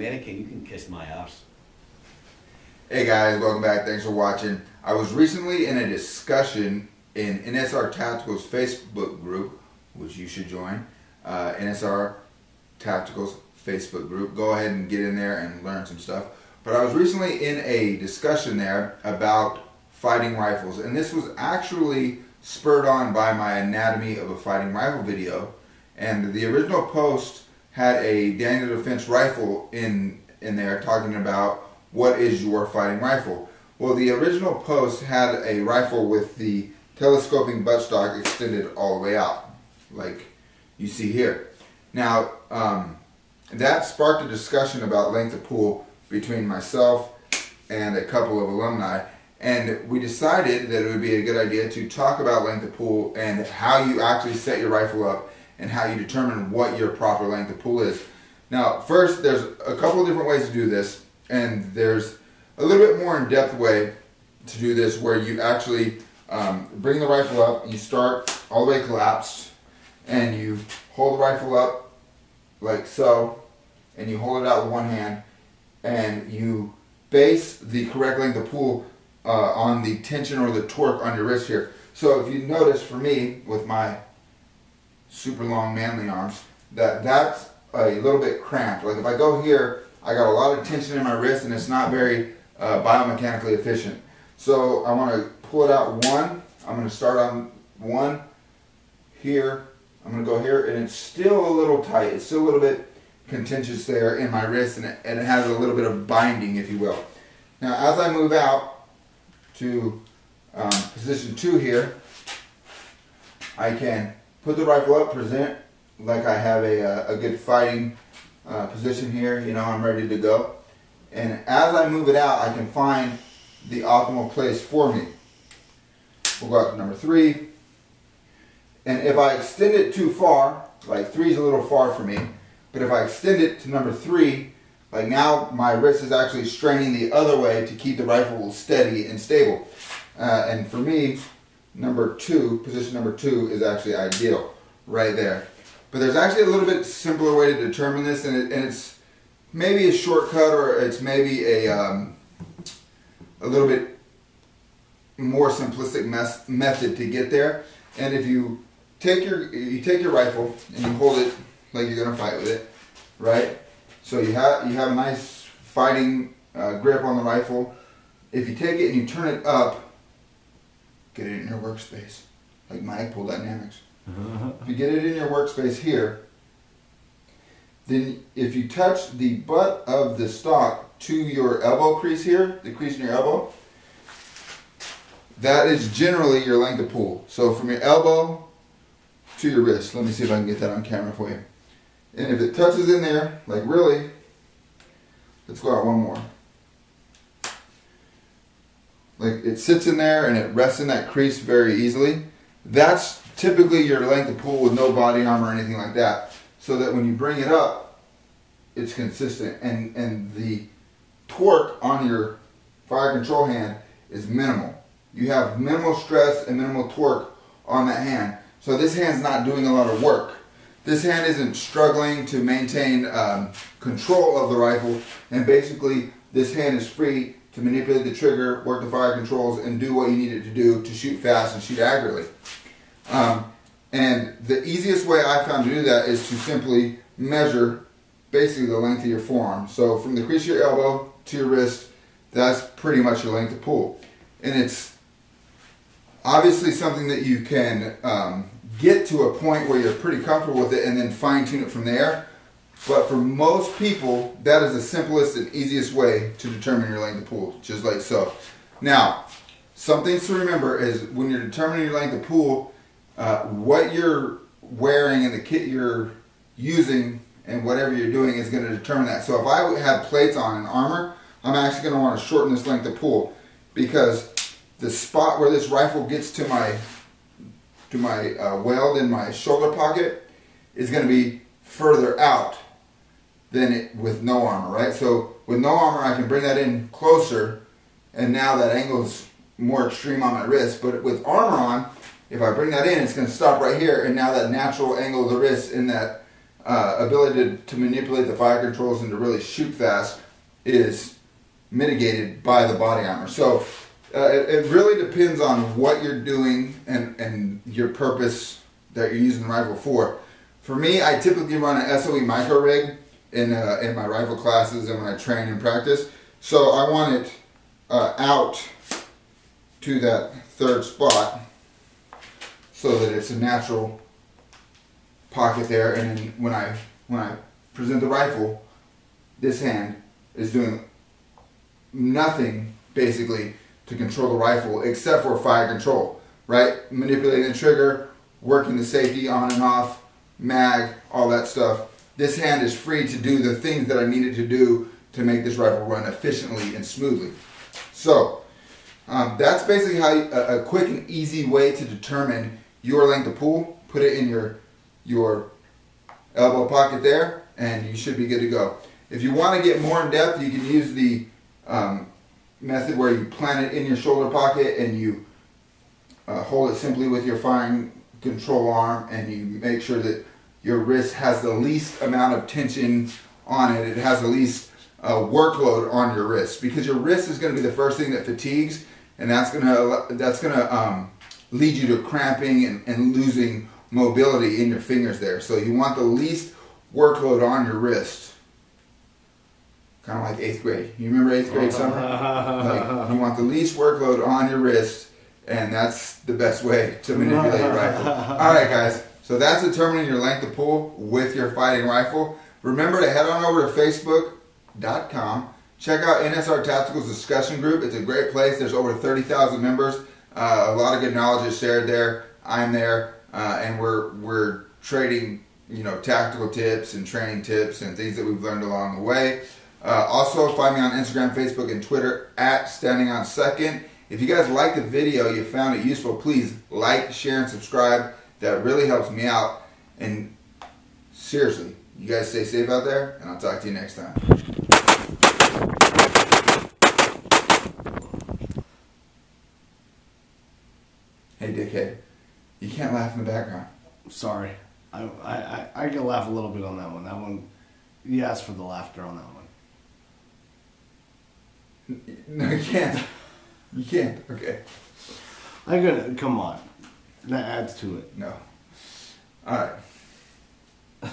American, you can kiss my arse. Hey guys, welcome back. Thanks for watching. I was recently in a discussion in NSR Tacticals Facebook group, which you should join. NSR Tacticals Facebook group. Go ahead and get in there and learn some stuff. But I was recently in a discussion there about fighting rifles, and this was actually spurred on by my anatomy of a fighting rifle video. And the original post had a Daniel Defense rifle in there talking about what is your fighting rifle. Well, the original post had a rifle with the telescoping buttstock extended all the way out, like you see here. Now, that sparked a discussion about length of pull between myself and a couple of alumni, and we decided that it would be a good idea to talk about length of pull and how you actually set your rifle up and how you determine what your proper length of pull is. Now, first, there's a couple of different ways to do this, and there's a little bit more in-depth way to do this where you actually bring the rifle up, and you start all the way collapsed, and you hold the rifle up like so, and you hold it out with one hand, and you base the correct length of pull on the tension or the torque on your wrist here. So if you notice for me with my super long manly arms, that's a little bit cramped. Like if I go here, I got a lot of tension in my wrist and it's not very biomechanically efficient. So I want to pull it out one. I'm going to start on one here. I'm going to go here, and it's still a little tight. It's still a little bit contentious there in my wrist, and it has a little bit of binding, if you will. Now as I move out to position 2 here, I can put the rifle up, present like I have a good fighting position here. You know, I'm ready to go. And as I move it out, I can find the optimal place for me. We'll go out to number 3. And if I extend it too far, like 3 is a little far for me, but if I extend it to number 3, like now my wrist is actually straining the other way to keep the rifle steady and stable. And for me, position number two is actually ideal right there. But there's actually a little bit simpler way to determine this, and it's maybe a shortcut, or it's maybe a little bit more simplistic method to get there. And if you take your rifle and you hold it like you're going to fight with it, right? So you have a nice fighting grip on the rifle. If you take it and you turn it up, get it in your workspace, like my pull dynamics. If you get it in your workspace here, then if you touch the butt of the stock to your elbow crease here, the crease in your elbow, that is generally your length of pull. So from your elbow to your wrist. Let me see if I can get that on camera for you. And if it touches in there, like really, let's go out one more. Like it sits in there and it rests in that crease very easily. That's typically your length of pull with no body armor or anything like that. So that when you bring it up, it's consistent, and the torque on your fire control hand is minimal. You have minimal stress and minimal torque on that hand. So this hand's not doing a lot of work. This hand isn't struggling to maintain control of the rifle, and basically this hand is free to manipulate the trigger, work the fire controls, and do what you need it to do to shoot fast and shoot accurately. And the easiest way I found to do that is to simply measure basically the length of your forearm. So from the crease of your elbow to your wrist, that's pretty much your length of pull. And it's obviously something that you can get to a point where you're pretty comfortable with it and then fine-tune it from there. But for most people, that is the simplest and easiest way to determine your length of pull, just like so. Now, some things to remember is when you're determining your length of pull, what you're wearing and the kit you're using and whatever you're doing is going to determine that. So if I had plates on and armor, I'm actually going to want to shorten this length of pull, because the spot where this rifle gets to my weld in my shoulder pocket is going to be further out than it with no armor, right? So with no armor, I can bring that in closer, and now that angle is more extreme on my wrist. But with armor on, if I bring that in, it's going to stop right here, and now that natural angle of the wrist in that ability to manipulate the fire controls and to really shoot fast is mitigated by the body armor. So it really depends on what you're doing and your purpose that you're using the rifle for. For me, I typically run an SOE micro rig in my rifle classes and when I train and practice. So I want it out to that third spot so that it's a natural pocket there, and then when I present the rifle, this hand is doing nothing basically to control the rifle except for fire control, right? Manipulating the trigger, working the safety on and off, mag, all that stuff. This hand is free to do the things that I needed to do to make this rifle run efficiently and smoothly. So that's basically how you, a quick and easy way to determine your length of pull. Put it in your elbow pocket there, and you should be good to go. If you want to get more in depth, you can use the method where you plant it in your shoulder pocket and you hold it simply with your firing control arm, and you make sure that your wrist has the least amount of tension on it. It has the least workload on your wrist, because your wrist is going to be the first thing that fatigues, and that's going to lead you to cramping and losing mobility in your fingers there. So you want the least workload on your wrist. Kind of like 8th grade. You remember 8th grade summer? Like, you want the least workload on your wrist, and that's the best way to manipulate your rifle. Alright guys, so that's determining your length of pull with your fighting rifle. Remember to head on over to facebook.com. Check out NSR Tacticals discussion group. It's a great place. There's over 30,000 members. A lot of good knowledge is shared there. I'm there. And we're trading, you know, tactical tips and training tips and things that we've learned along the way. Also, find me on Instagram, Facebook, and Twitter at Standing On Second. If you guys like the video, you found it useful, please like, share, and subscribe. That really helps me out. And seriously, you guys stay safe out there, and I'll talk to you next time. Hey, dickhead. You can't laugh in the background. Sorry. I can laugh a little bit on that one. That one, you asked for the laughter on that one. No, you can't. You can't. Okay. I'm gonna, come on. That adds to it. No. All right.